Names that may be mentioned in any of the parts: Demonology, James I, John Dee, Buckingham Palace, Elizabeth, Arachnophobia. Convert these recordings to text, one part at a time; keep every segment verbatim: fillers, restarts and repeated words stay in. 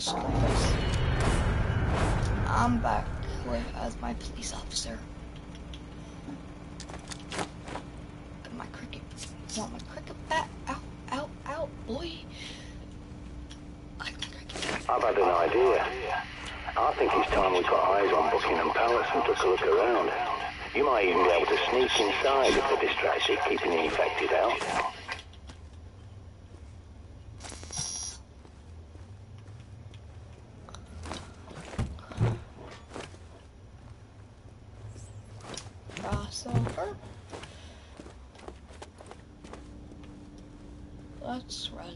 Francisco. I'm back with as my police officer. Got my cricket, want my cricket bat? Out, out, out, boy! I got my cricket bat. I've had an idea. I think it's time we got eyes on Buckingham Palace and took a look around. You might even be able to sneak inside if they're distracted, keeping the infected out. Let's run.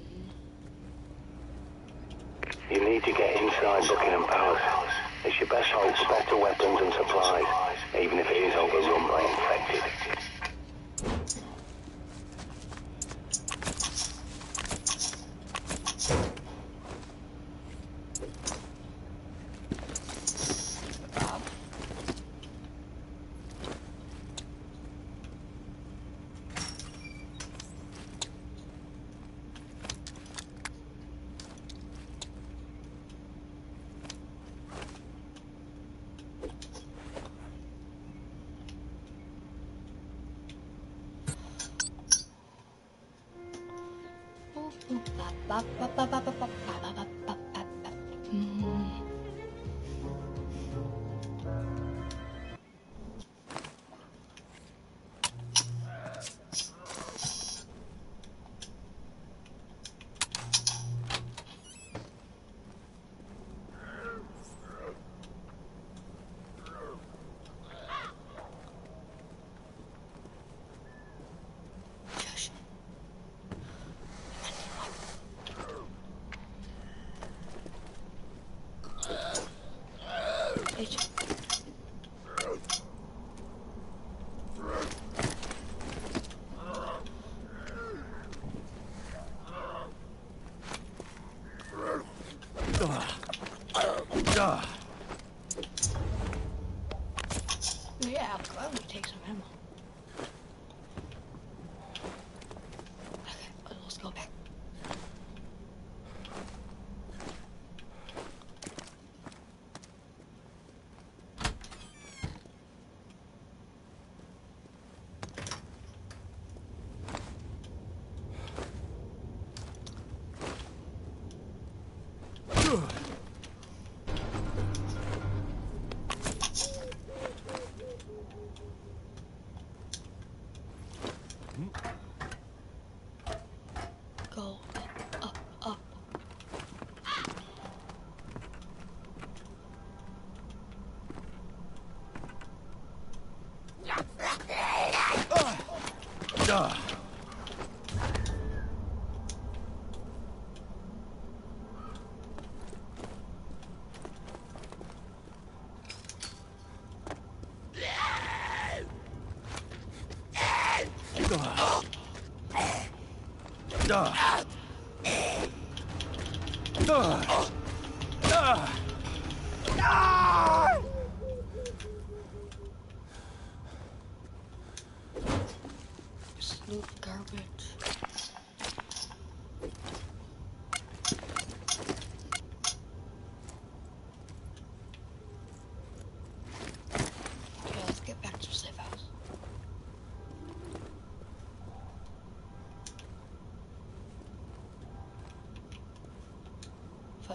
You need to get inside Buckingham Palace. It's your best hope for better weapons and supplies, even if it is overrun by infected.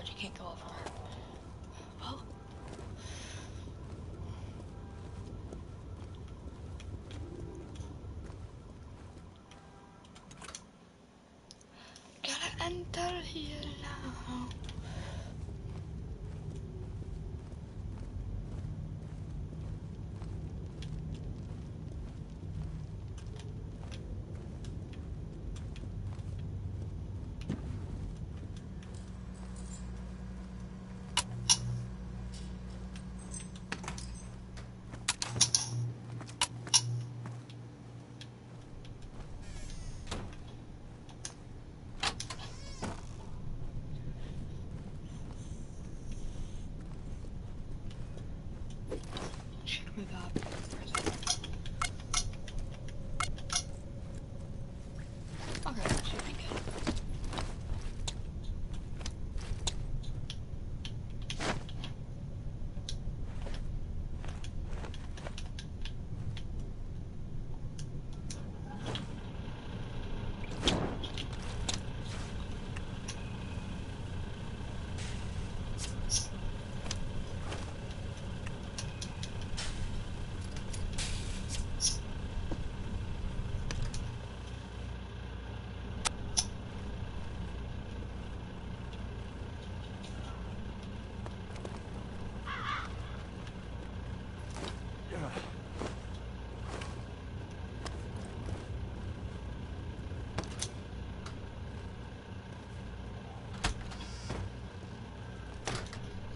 You can't go over. Oh. Gotta enter here now.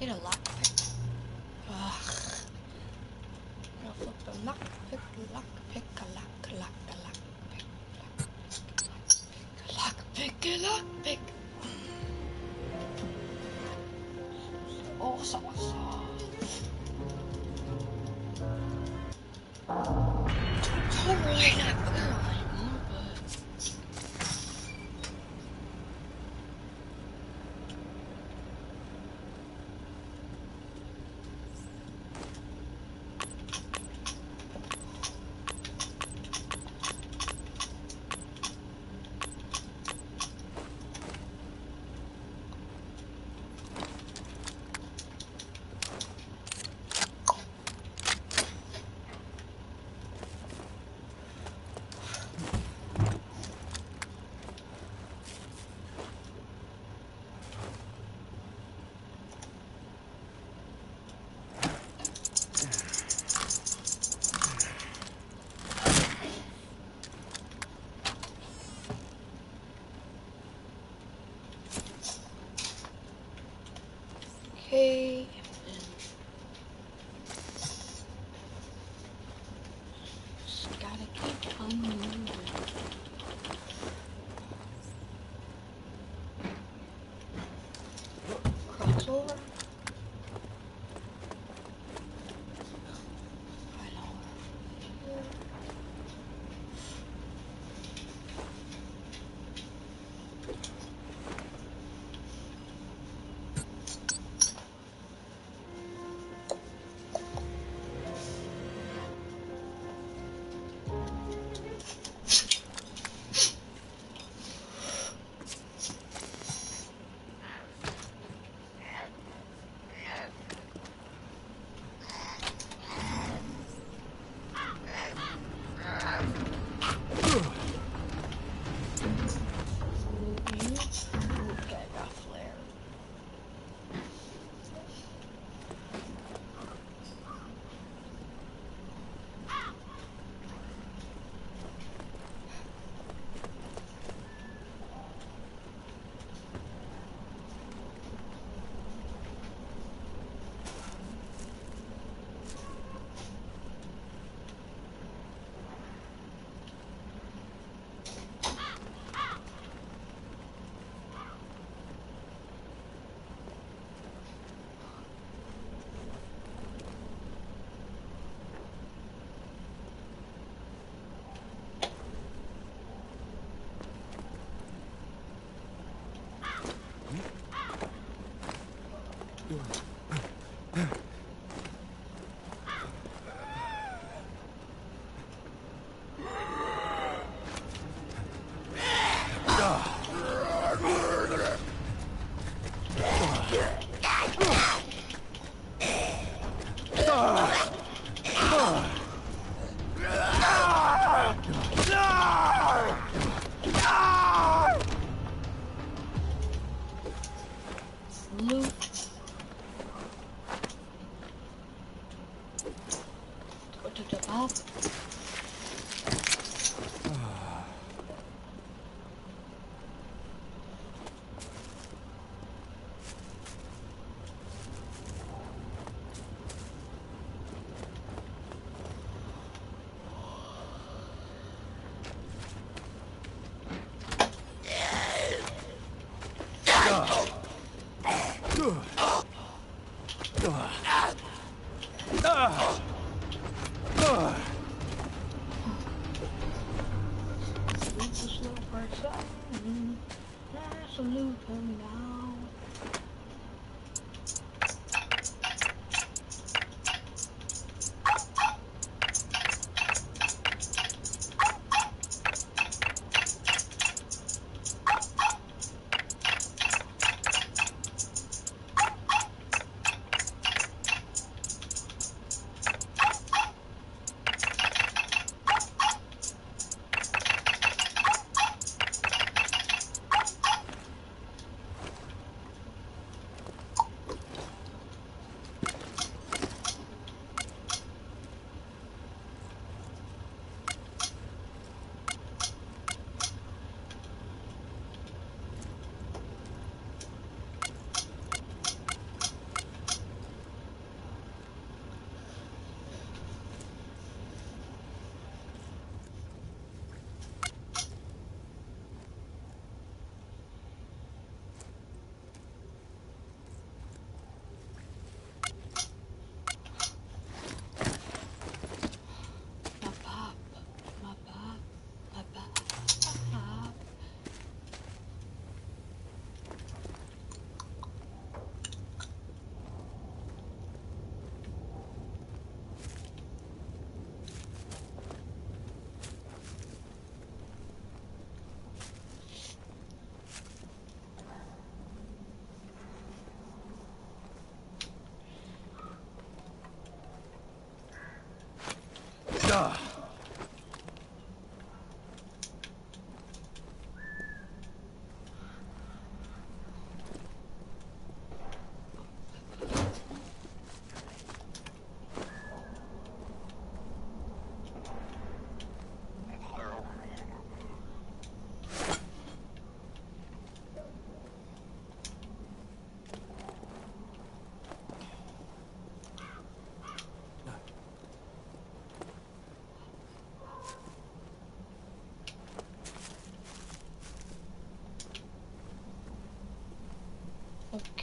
Get a lockpick. Ugh. I'll flip the lockpick, lockpick, lock, lock, lockpick, lockpick, lockpick, lockpick. Oh, so, so. Totally not good. Hey. Just gotta keep on moving. Crossover.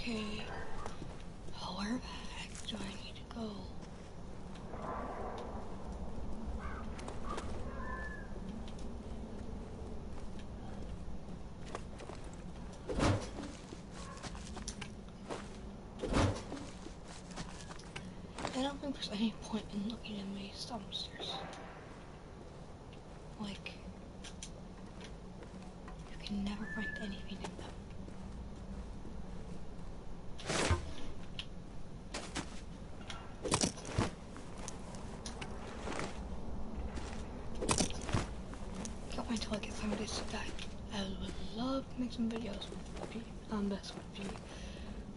Okay. However, do I need to go? I don't think there's any point in looking in these dumpsters. Like, you can never find anything in them. Make some videos with you, um, this would be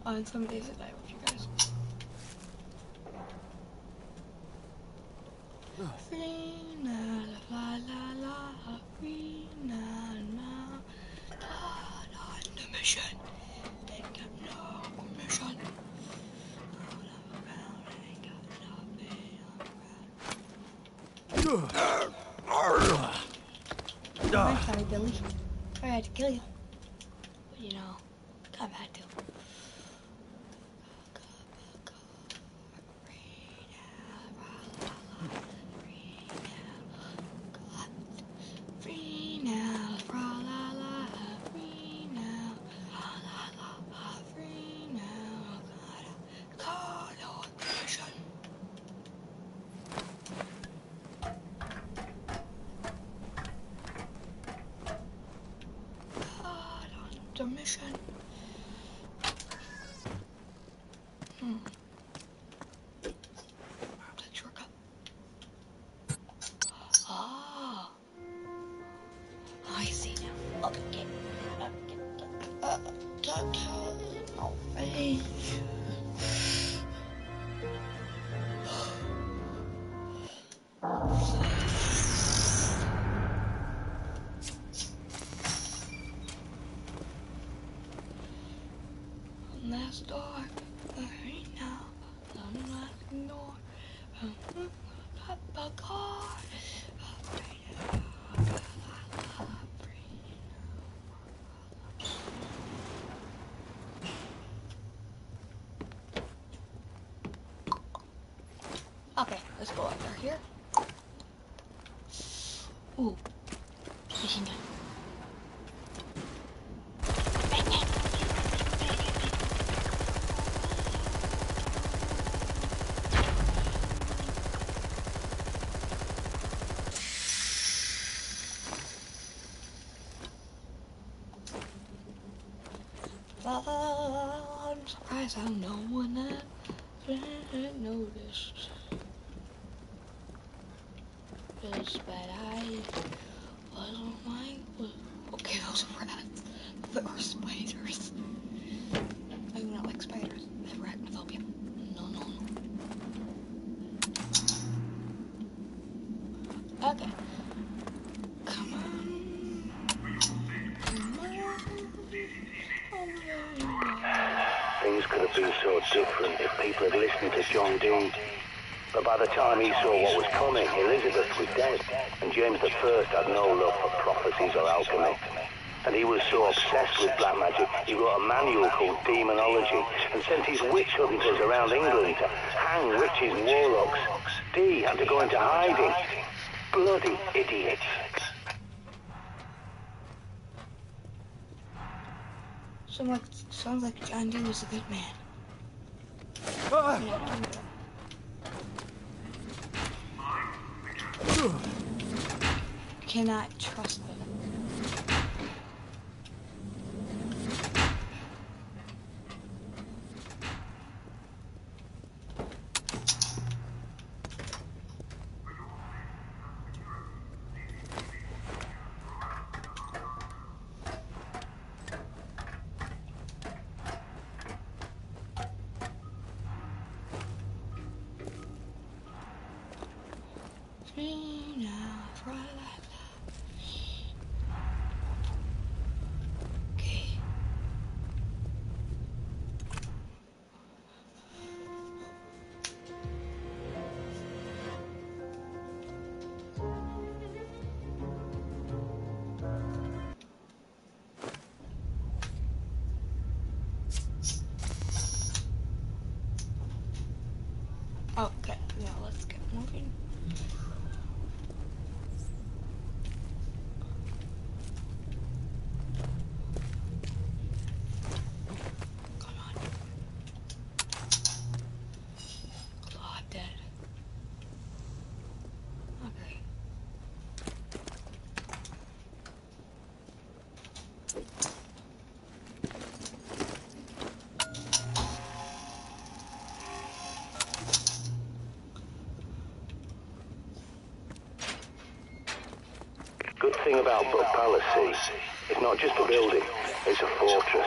on some days that I with you guys. Oh. Free na la la la, free na na la la, no mission. They got no mission. All around, I got nothing around. I tried, Billy. I had to kill you. You know, I've had to. Mission. Hmm. That shortcut. Ah. I see now. Okay. Uh, oh, hey. Okay, let's go up there here. Ooh, machine gun. I'm surprised how no one had noticed. This bad eye was on my. Okay, those were rats. There are spiders. I do not like spiders. I have arachnophobia. No, no, no. Okay. Come on. Come on. Things could have been so different if people had listened to John Dee. But by the time he saw what was coming, Elizabeth was dead, and James the First had no love for prophecies or alchemy. And he was so obsessed with black magic, he wrote a manual called Demonology, and sent his witch hunters around England to hang witches and warlocks. Dee had to go into hiding. Bloody idiots. Sounds like, sounds like John Dee was a good man. Ah. Yeah. Cannot trust them. about Buck Palace, see, it's not just a building, it's a fortress.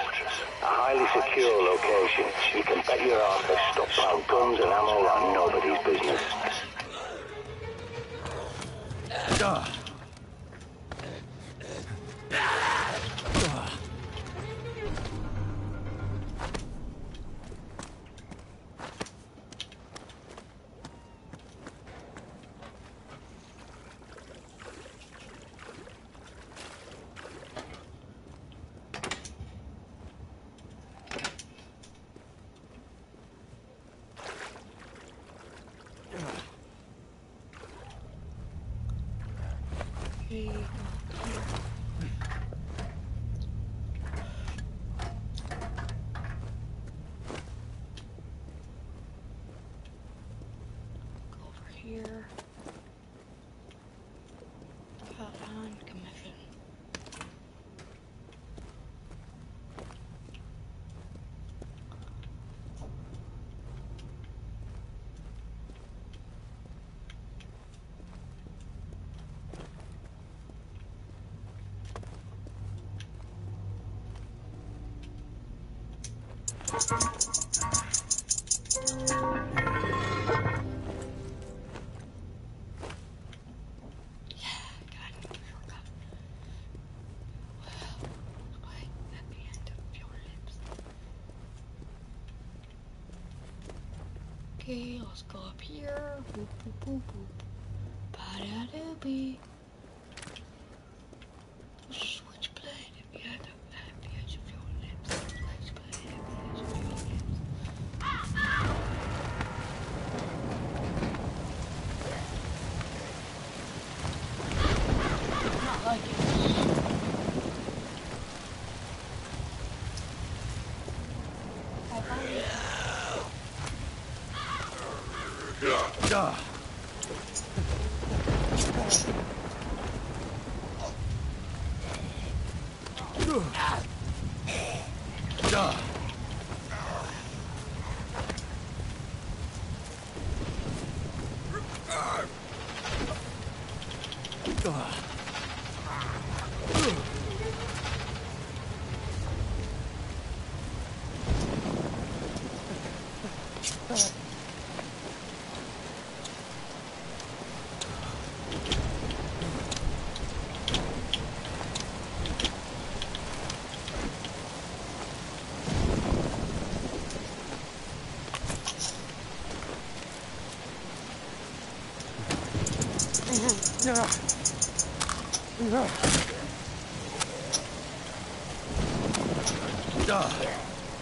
A highly secure location. You can bet your ass they stockpiled guns and ammo like nobody's business. Duh. Okay, let's go up here. Boop, boop, boop, boop. Ba-da-da-bee. Yeah. Yeah. Duh. Duh. Yeah. Yeah.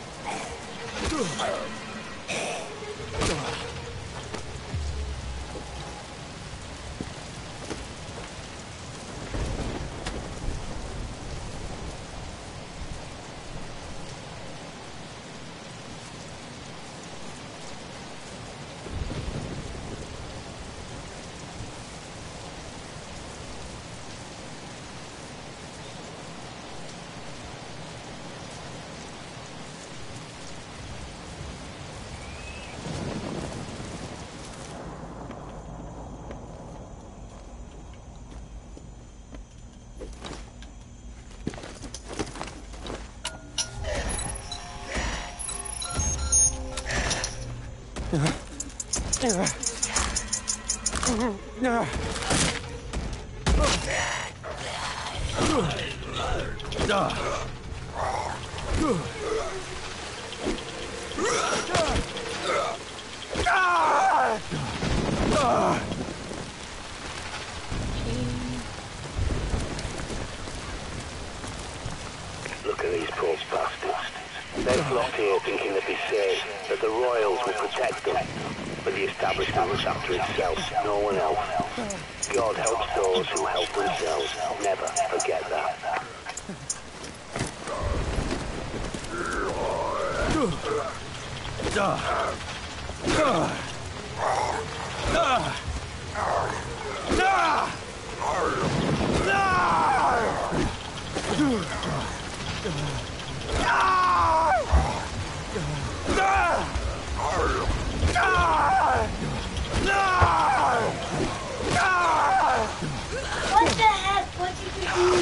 What the heck? What did you do?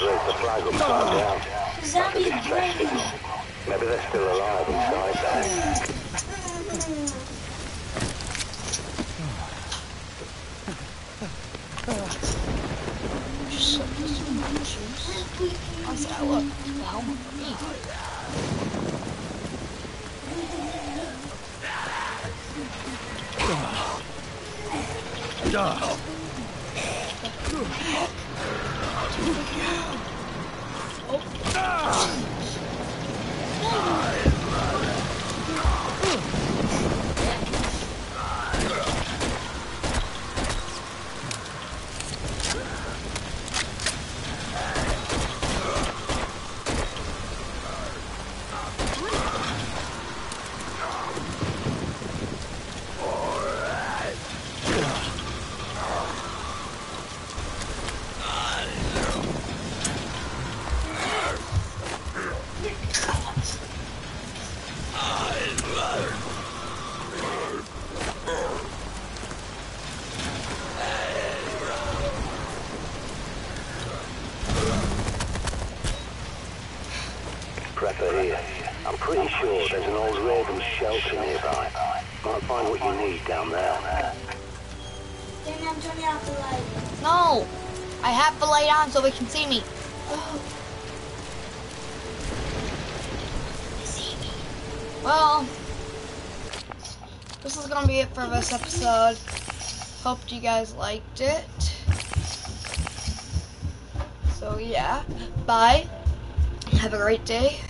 raised the flag up oh, down. Exactly. Maybe they're still alive inside there. Just so disingenuous. I said, I want the helmet for me. Oh. So they can see me. Oh. See me. Well, this is gonna be it for this episode. Hope you guys liked it. So yeah, bye. Have a great day.